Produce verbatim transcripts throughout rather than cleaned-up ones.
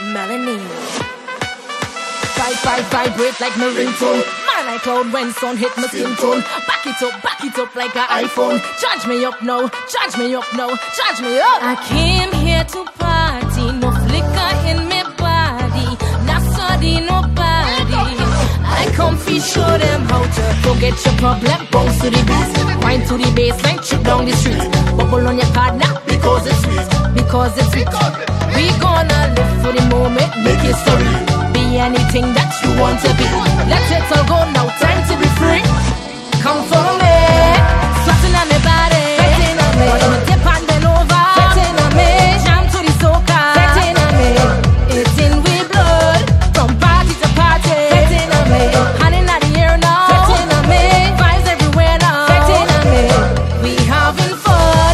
Melanie. Vibe, vibe, vibrate like my ringtone. Man, I clown when sound hit my skin tone. Back it up, back it up like an iPhone. Charge me up now, charge me up now, charge me up. I came here to party, no flicker in my body, not sorry nobody. I come fi show them how to go get your problem, bounce to the beat, wind to the baseline, trip down the street, bubble on your card now because it's sweet, because it's sweet. We gonna live for the moment, make history, be anything that you want to be. Let it all go now, time to be free. Come follow me, swatting on my body, setting on me, on the tip and then over, setting on me, jam to the soca, setting on me, it's in with blood, from party to party, setting on me, hand in the air now, setting on me, vibes everywhere now, setting on me, we having fun,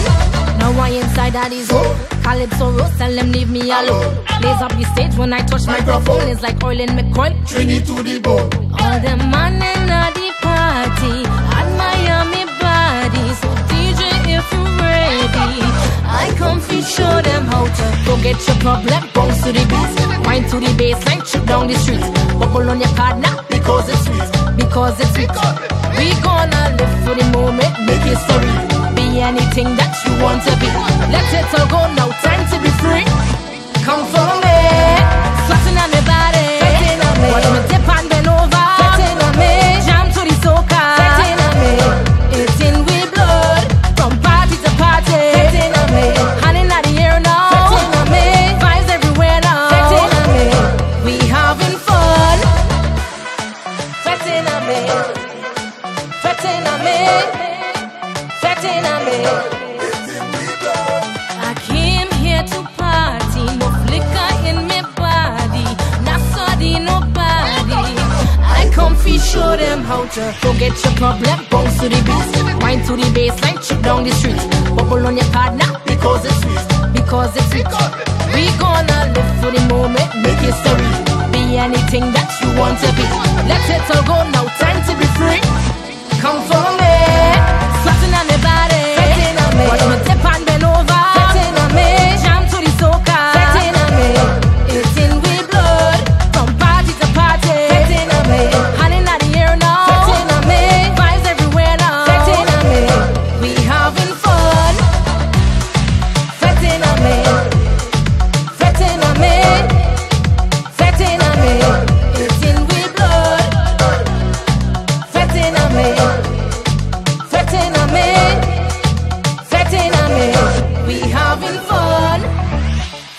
now I inside that is home. Calypso roast, tell them leave me alone. Blaze up the stage when I touch microphone. It's like oil in my coil, Trini to the bone. All the man in the party, admire me body. So D J if you ready, I come fi show them how to go get your problem, bounce to the beat, wind to the baseline, trip down the street, bubble on your card now because it's sweet, because it's sweet. We gonna live for the moment, make history, be anything that you want to be. Let it all go now, time to be free. Come follow me, swatting on my body, setting on me, on my tip and then over, setting on me, jam to the soca, setting on me, it's in with blood, from party to party, setting on me, hand in the air now, setting on me, vibes everywhere now, setting on me, we having fun, setting on me, setting on me, setting on me. Show them how to go get your problem, bounce to the beat, wind to the baseline, trip down the street, bubble on your card now because it's sweet, because it's sweet. We gonna live for the moment, make history, be anything that you want to be. Let it all go now, time to be free. Come follow me, swatting on my body, setting on me, on my tip and then over, setting on me, jam to the soca, setting on me, it's in with blood, from party to party, setting on me.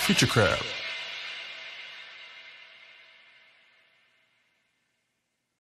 Future Crab.